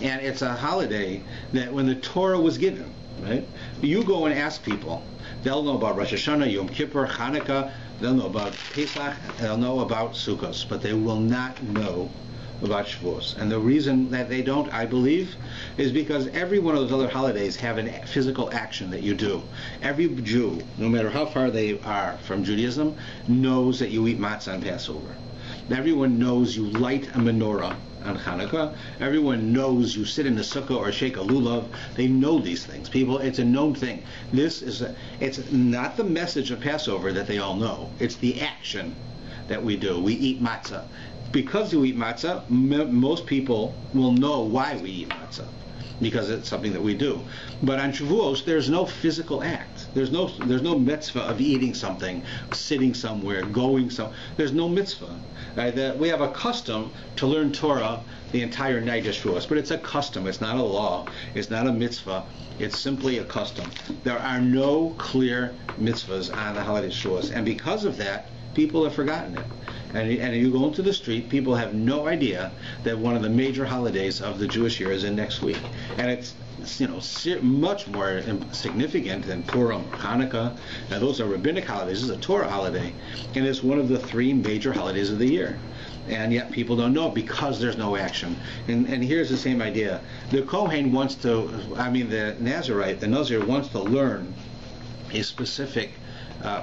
And it's a holiday that when the Torah was given, right? You go and ask people, they'll know about Rosh Hashanah, Yom Kippur, Hanukkah, they'll know about Pesach, they'll know about Sukkos, but they will not know about Shavuos. And the reason that they don't, I believe, is because every one of those other holidays have a physical action that you do. Every Jew, no matter how far they are from Judaism, knows that you eat matzah on Passover. Everyone knows you light a menorah on Hanukkah. Everyone knows you sit in a sukkah or shake a lulav. They know these things. People, it's a known thing. This is, it's not the message of Passover that they all know. It's the action that we do. We eat matzah. Because you eat matzah, most people will know why we eat matzah, because it's something that we do. But on Shavuos, there's no physical act. There's no mitzvah of eating something, sitting somewhere, going somewhere. There's no mitzvah. Right? We have a custom to learn Torah the entire night of Shavuos, but it's a custom. It's not a law. It's not a mitzvah. It's simply a custom. There are no clear mitzvahs on the holiday of Shavuos, and because of that, people have forgotten it. And you go into the street, people have no idea that one of the major holidays of the Jewish year is in next week. And it's much more significant than Purim, Hanukkah. Now, those are rabbinic holidays. This is a Torah holiday. And it's one of the three major holidays of the year. And yet people don't know because there's no action. And here's the same idea. The Kohen wants to, the Nazirite, the Nazir wants to learn a specific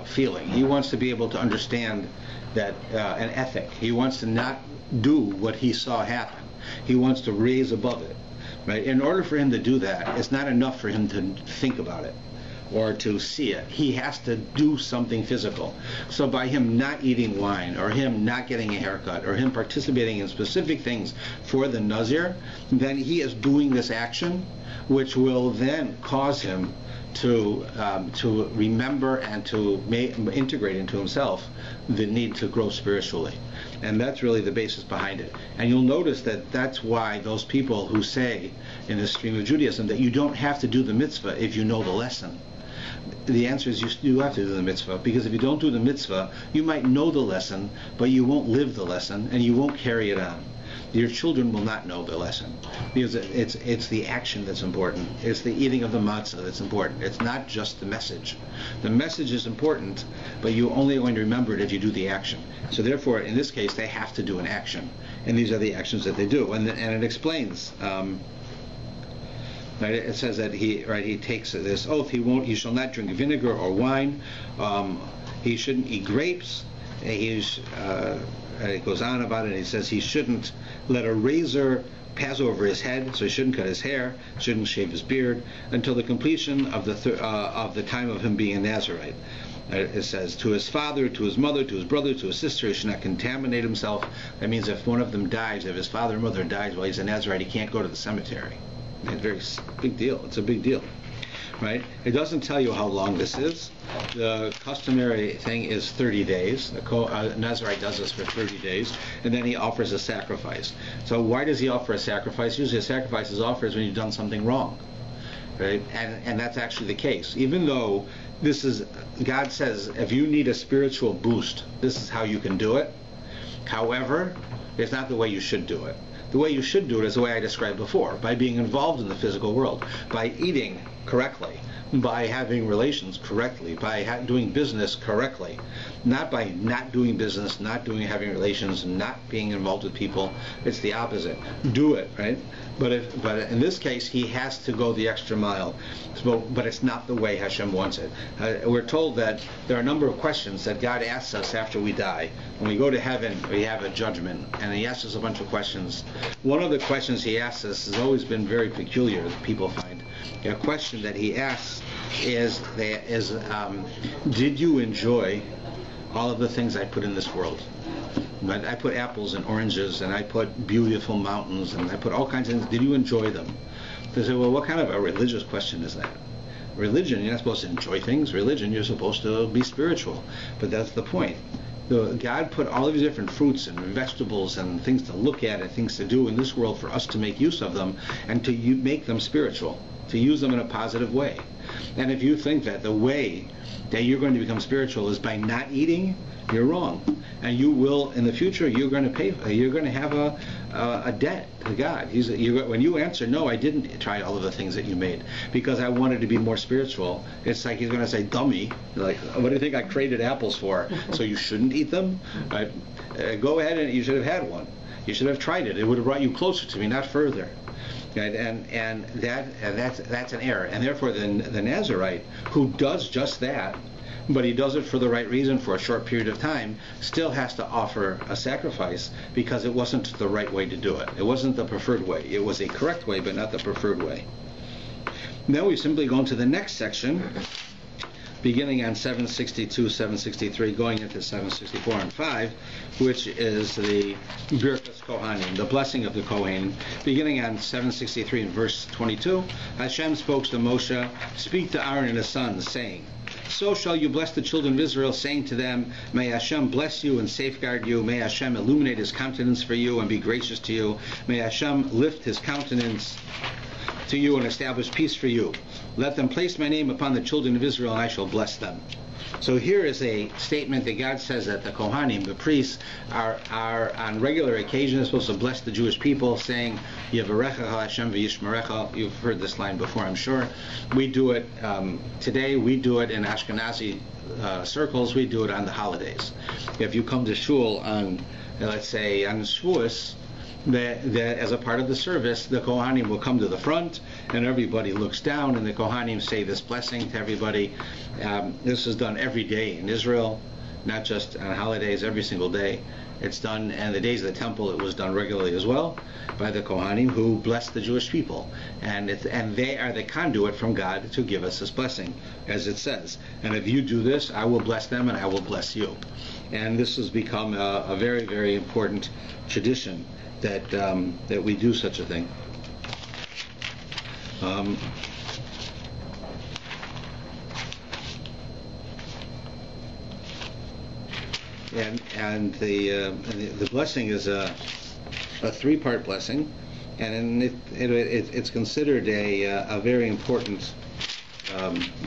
feeling. He wants to be able to understand that an ethic. He wants to not do what he saw happen. He wants to raise above it. Right? In order for him to do that, it's not enough for him to think about it or to see it. He has to do something physical. So by him not eating wine, or him not getting a haircut, or him participating in specific things for the Nazir, then he is doing this action which will then cause him to remember and to integrate into himself the need to grow spiritually. And that's really the basis behind it. And you'll notice that that's why those people who say in the stream of Judaism that you don't have to do the mitzvah if you know the lesson. The answer is you do have to do the mitzvah, because if you don't do the mitzvah, you might know the lesson, but you won't live the lesson and you won't carry it on. Your children will not know the lesson, because it's the action that's important. It's the eating of the matzah that's important. It's not just the message. The message is important, but you're only going to remember it if you do the action. So therefore, in this case, they have to do an action, and these are the actions that they do. And it explains. Right, it says that he takes this oath. He shall not drink vinegar or wine. He shouldn't eat grapes. And it goes on about it. He says he shouldn't let a razor pass over his head, so he shouldn't cut his hair, shouldn't shave his beard, until the completion of the time of him being a Nazirite. It says, to his father, to his mother, to his brother, to his sister, he should not contaminate himself. That means if one of them dies, if his father or mother dies while he's a Nazirite, he can't go to the cemetery. It's a very big deal. It's a big deal. Right? It doesn't tell you how long this is. The customary thing is 30 days. The Nazirite does this for 30 days, and then he offers a sacrifice. So why does he offer a sacrifice? Usually a sacrifice is offered when you've done something wrong. Right? And that's actually the case. Even though this is, God says, if you need a spiritual boost, this is how you can do it. However, it's not the way you should do it. The way you should do it is the way I described before, by being involved in the physical world, by eating correctly, by having relations correctly, by doing business correctly, not by not doing business, having relations, not being involved with people. It's the opposite. Do it, right? But in this case, he has to go the extra mile. So, but it's not the way Hashem wants it. We're told that there are a number of questions that God asks us after we die. When we go to heaven, we have a judgment, and he asks us a bunch of questions. One of the questions he asks us has always been very peculiar, people find. A question that he asks is did you enjoy all of the things I put in this world? But I put apples and oranges, and I put beautiful mountains, and I put all kinds of things. Did you enjoy them? They say, well, what kind of a religious question is that? Religion, you're not supposed to enjoy things. Religion, you're supposed to be spiritual. But that's the point. God put all of these different fruits and vegetables and things to look at and things to do in this world for us to make use of them and to make them spiritual, to use them in a positive way. And if you think that the way that you're going to become spiritual is by not eating, you're wrong. And you will, in the future, you're going to pay. You're going to have a debt to God. When you answer, no, I didn't try all of the things that you made because I wanted to be more spiritual, it's like he's going to say, dummy, like, what do you think I created apples for? So you shouldn't eat them? Right? Go ahead, and you should have had one. You should have tried it. It would have brought you closer to me, not further. Right? And that's an error. And therefore, the Nazirite, who does just that, but he does it for the right reason for a short period of time, still has to offer a sacrifice because it wasn't the right way to do it. It wasn't the preferred way. It was a correct way, but not the preferred way. Now we simply go into the next section, beginning on 762, 763, going into 764 and 5, which is the Birkas Kohanim, the blessing of the Kohen. Beginning on 763 and verse 22, Hashem spoke to Moshe, "Speak to Aaron and his sons, saying, so shall you bless the children of Israel, saying to them, may Hashem bless you and safeguard you. May Hashem illuminate his countenance for you and be gracious to you. May Hashem lift his countenance to you and establish peace for you. Let them place my name upon the children of Israel, and I shall bless them." So here is a statement that God says that the Kohanim, the priests, are on regular occasions supposed to bless the Jewish people, saying, Yevarecha Hashem v'yishmerecha. You've heard this line before, I'm sure. We do it today. We do it in Ashkenazi circles. We do it on the holidays. If you come to Shul on, let's say, on Shavuos, that as a part of the service, the Kohanim will come to the front and everybody looks down and the Kohanim say this blessing to everybody. This is done every day in Israel, not just on holidays, every single day. It's done, and the days of the temple, it was done regularly as well by the Kohanim who blessed the Jewish people. And they are the conduit from God to give us this blessing, as it says. And if you do this, I will bless them and I will bless you. And this has become a very, very important tradition that we do such a thing. And the blessing is a three-part blessing, and it's considered a very important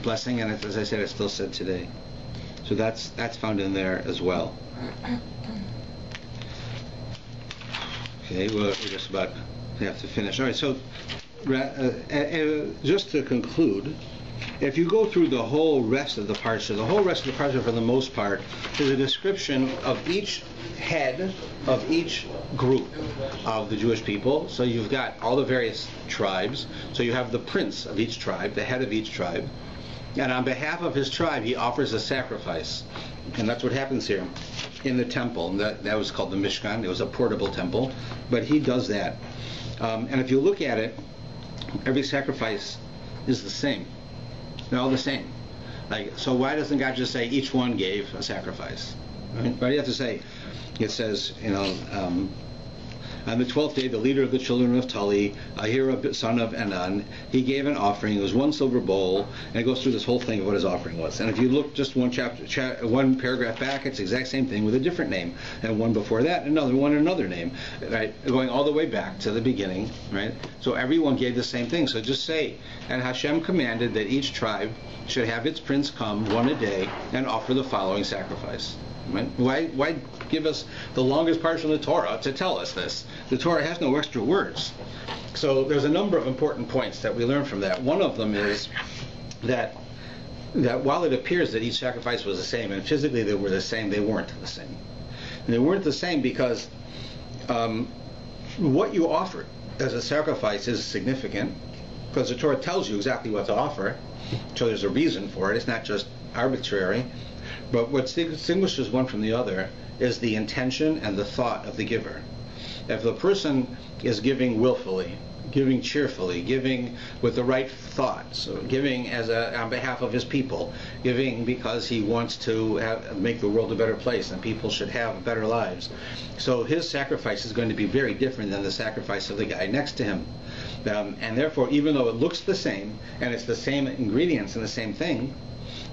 blessing, and as I said, it's still said today. So that's found in there as well. Okay, we're just about to have to finish. All right, so just to conclude, if you go through the whole rest of the Parsha for the most part is a description of each head of each group of the Jewish people. So you've got all the various tribes. So you have the prince of each tribe, the head of each tribe. And on behalf of his tribe, he offers a sacrifice. And that's what happens here in the temple. And that was called the Mishkan. It was a portable temple. But he does that. And if you look at it, every sacrifice is the same. They're all the same. Like, so why doesn't God just say each one gave a sacrifice? Right? Why do you have to say, it says, on the 12th day, the leader of the children of Tali, Ahira, son of Enan, he gave an offering. It was one silver bowl, and it goes through this whole thing of what his offering was. And if you look just one paragraph back, it's the exact same thing with a different name, and one before that, another one, another name, right? Going all the way back to the beginning, right? So everyone gave the same thing. So just say, and Hashem commanded that each tribe should have its prince come one a day and offer the following sacrifice. Why give us the longest portion of the Torah to tell us this? The Torah has no extra words. So there's a number of important points that we learn from that. One of them is that while it appears that each sacrifice was the same, and physically they were the same, they weren't the same. And they weren't the same because what you offered as a sacrifice is significant, because the Torah tells you exactly what to offer, so there's a reason for it. It's not just arbitrary. But what distinguishes one from the other is the intention and the thought of the giver. If the person is giving willfully, giving cheerfully, giving with the right thoughts, so giving on behalf of his people, giving because he wants to make the world a better place and people should have better lives. So his sacrifice is going to be very different than the sacrifice of the guy next to him. And therefore, even though it looks the same, and it's the same ingredients and the same thing,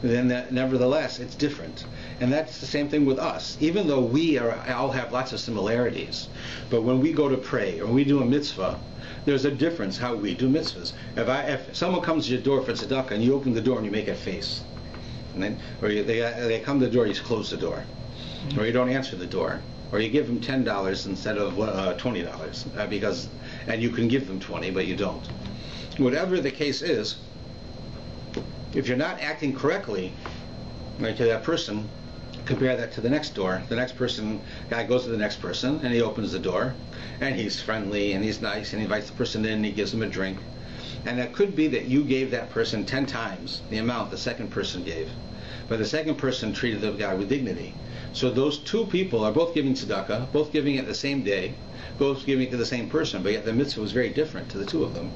then nevertheless it's different. And that's the same thing with us. Even though we all have lots of similarities, but when we go to pray or we do a mitzvah, there's a difference how we do mitzvahs. If someone comes to your door for tzedakah and you open the door and you make a face, and then, they come to the door, you close the door, or you don't answer the door, or you give them $10 instead of $20, and you can give them 20, but you don't. Whatever the case is, if you're not acting correctly, right, to that person, compare that to the next door. The next person, guy goes to the next person and he opens the door and he's friendly and he's nice and he invites the person in and he gives them a drink. And it could be that you gave that person 10 times the amount the second person gave. But the second person treated the guy with dignity. So those two people are both giving tzedakah, both giving it the same day, both giving it to the same person, but yet the mitzvah was very different to the two of them.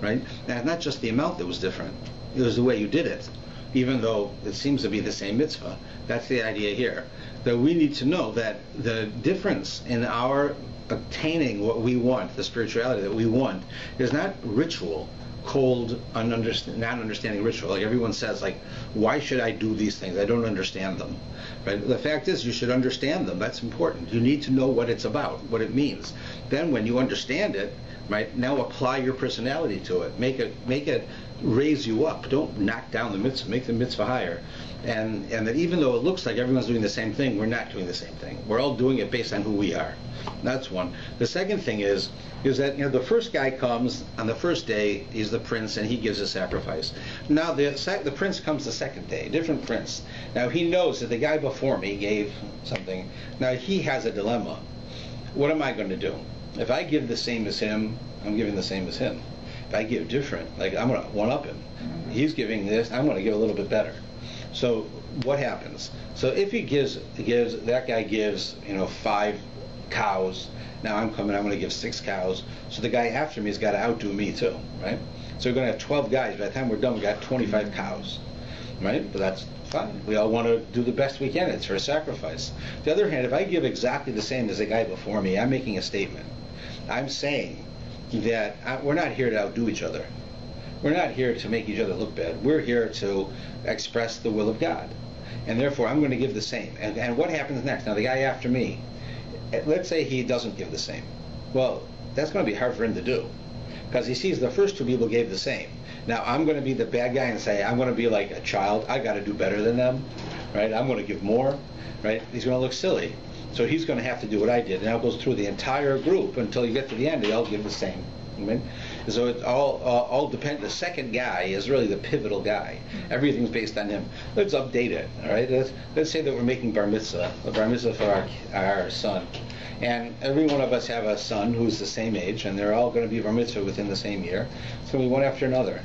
Right? And not just the amount that was different. It was the way you did it, even though it seems to be the same mitzvah. That's the idea here. That we need to know that the difference in our obtaining what we want, the spirituality that we want, is not ritual, cold, non-understanding ritual. Like everyone says, like, why should I do these things? I don't understand them. Right? The fact is, you should understand them. That's important. You need to know what it's about, what it means. Then when you understand it, right, now apply your personality to it. Make it raise you up. Don't knock down the mitzvah. Make the mitzvah higher. And that even though it looks like everyone's doing the same thing, we're not doing the same thing. We're all doing it based on who we are. That's one. The second thing is that, the first guy comes on the first day, he's the prince, and he gives a sacrifice. Now the prince comes the second day, different prince. Now he knows that the guy before me gave something. Now he has a dilemma. What am I going to do? If I give the same as him, I'm giving the same as him. If I give different, like I'm going to one-up him. He's giving this, I'm going to give a little bit better. So what happens? So if that guy gives, 5 cows, now I'm going to give 6 cows. So the guy after me has got to outdo me too, right? So we're going to have 12 guys. By the time we're done, we've got 25 cows, right? But that's fine. We all want to do the best we can. It's for a sacrifice. On the other hand, if I give exactly the same as the guy before me, I'm making a statement. I'm saying that we're not here to outdo each other. We're not here to make each other look bad. We're here to express the will of God. And therefore, I'm going to give the same. And what happens next? Now, the guy after me, let's say he doesn't give the same. Well, that's going to be hard for him to do, because he sees the first two people gave the same. Now, I'm going to be the bad guy and say, I'm going to be like a child. I've got to do better than them, right? I'm going to give more, right? He's going to look silly. So he's going to have to do what I did. Now it goes through the entire group until you get to the end. They all give the same. Right? So it all depends. The second guy is really the pivotal guy. Everything's based on him. Let's update it. All right. Let's say that we're making bar mitzvah for our son, and every one of us have a son who's the same age, and they're all going to be bar mitzvah within the same year. It's going to be one after another.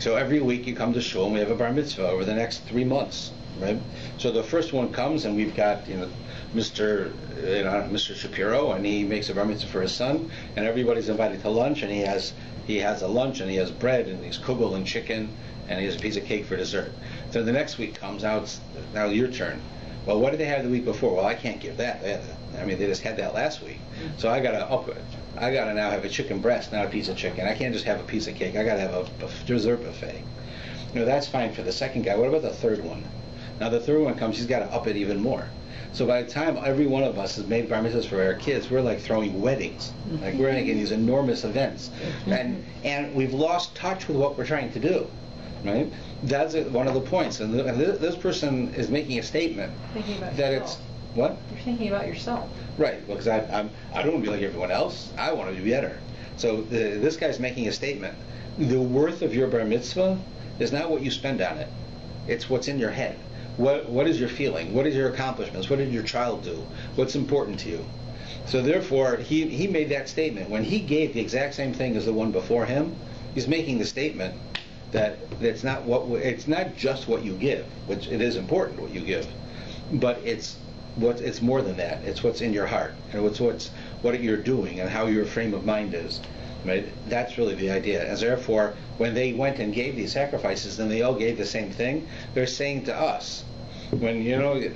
So every week you come to shul and we have a bar mitzvah over the next 3 months. Right. So the first one comes and we've got Mr. Shapiro, and he makes a bar mitzvah for his son, and everybody's invited to lunch, and he has a lunch, and he has bread, and he's kugel and chicken, and he has a piece of cake for dessert. So the next week comes out, now your turn. Well, what did they have the week before? Well, I can't give that. They just had that last week. So I got to up it. I got to now have a chicken breast, not a piece of chicken. I can't just have a piece of cake. I got to have a dessert buffet. That's fine for the second guy. What about the third one? Now the third one comes, he's got to up it even more. So by the time every one of us has made bar mitzvahs for our kids, we're like throwing weddings. Like we're making these enormous events. And we've lost touch with what we're trying to do. Right? That's one of the points. And this person is making a statement that it's What? You're thinking about yourself. Right. Well, because I don't want to be like everyone else. I want to do better. So this guy's making a statement. The worth of your bar mitzvah is not what you spend on it. It's what's in your head. What is your feeling? What is your accomplishments? What did your child do? What's important to you? So therefore, he made that statement. When he gave the exact same thing as the one before him, he's making the statement that it's not just what you give, which it is important what you give, but it's more than that. It's what's in your heart, and what you're doing and how your frame of mind is. Right? That's really the idea. And therefore, when they went and gave these sacrifices, and they all gave the same thing, they're saying to us, when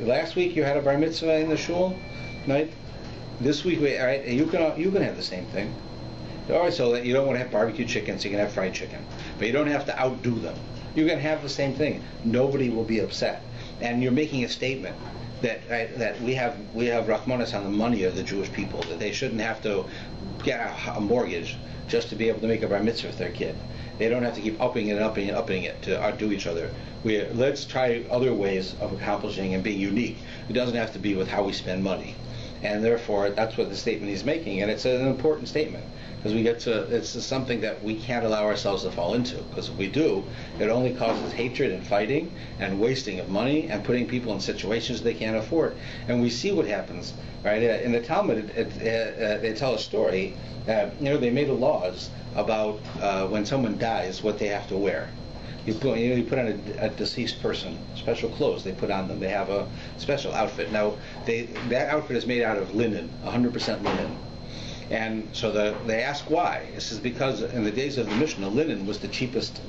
last week you had a bar mitzvah in the shul, right? This week, you can have the same thing. All right, so that you don't want to have barbecue chicken, so you can have fried chicken, but you don't have to outdo them. You can have the same thing. Nobody will be upset. And you're making a statement that we have rachmanas on the money of the Jewish people, that they shouldn't have to get a mortgage just to be able to make a bar mitzvah with their kid. They don't have to keep upping it and upping it and upping it to outdo each other. Let's try other ways of accomplishing and being unique. It doesn't have to be with how we spend money. And therefore, that's what the statement he's making, and it's an important statement, because it's something that we can't allow ourselves to fall into, because if we do, it only causes hatred and fighting and wasting of money and putting people in situations they can't afford. And we see what happens, right? In the Talmud, they tell a story. They made laws about when someone dies, what they have to wear. You put on a deceased person, special clothes they put on them. They have a special outfit. Now, that outfit is made out of linen, 100% linen. And so they ask why. This is because in the days of the Mishnah, linen was the cheapest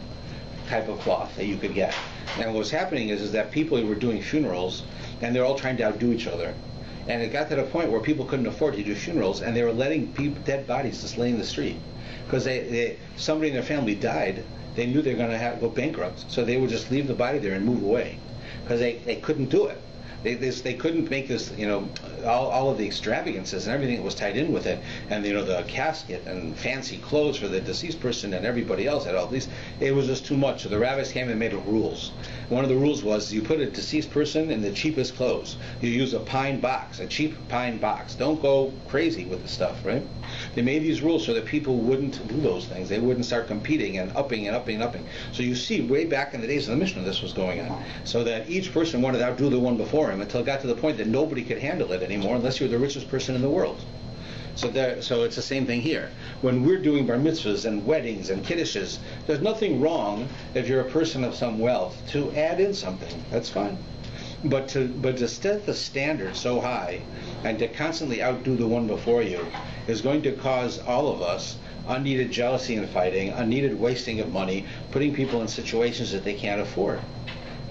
type of cloth that you could get. And what was happening is that people were doing funerals, and they're all trying to outdo each other. And it got to the point where people couldn't afford to do funerals, and they were letting dead bodies just lay in the street. Because somebody in their family died, they knew they were going to go bankrupt, so they would just leave the body there and move away, because they couldn't do it. They couldn't make this, all of the extravagances and everything that was tied in with it, and the casket and fancy clothes for the deceased person and everybody else had all these. It was just too much. So the rabbis came and made rules. One of the rules was you put a deceased person in the cheapest clothes. You use a cheap pine box. Don't go crazy with the stuff, right? They made these rules so that people wouldn't do those things. They wouldn't start competing and upping and upping and upping. So you see, way back in the days of the Mishnah, this was going on. So that each person wanted to outdo the one before him, until it got to the point that nobody could handle it anymore unless you're the richest person in the world. So it's the same thing here. When we're doing bar mitzvahs and weddings and kiddushes, there's nothing wrong if you're a person of some wealth to add in something. That's fine. But to set the standard so high and to constantly outdo the one before you is going to cause all of us unneeded jealousy and fighting, unneeded wasting of money, putting people in situations that they can't afford.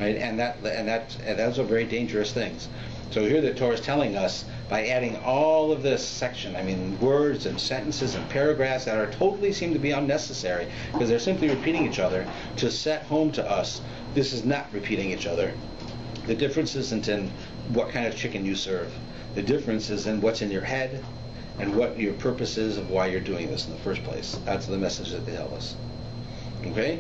Right? And those are very dangerous things. So here the Torah is telling us, by adding all of this section, words and sentences and paragraphs that seem to be unnecessary, because they're simply repeating each other, to set home to us, this is not repeating each other. The difference isn't in what kind of chicken you serve. The difference is in what's in your head and what your purpose is of why you're doing this in the first place. That's the message that they tell us. Okay?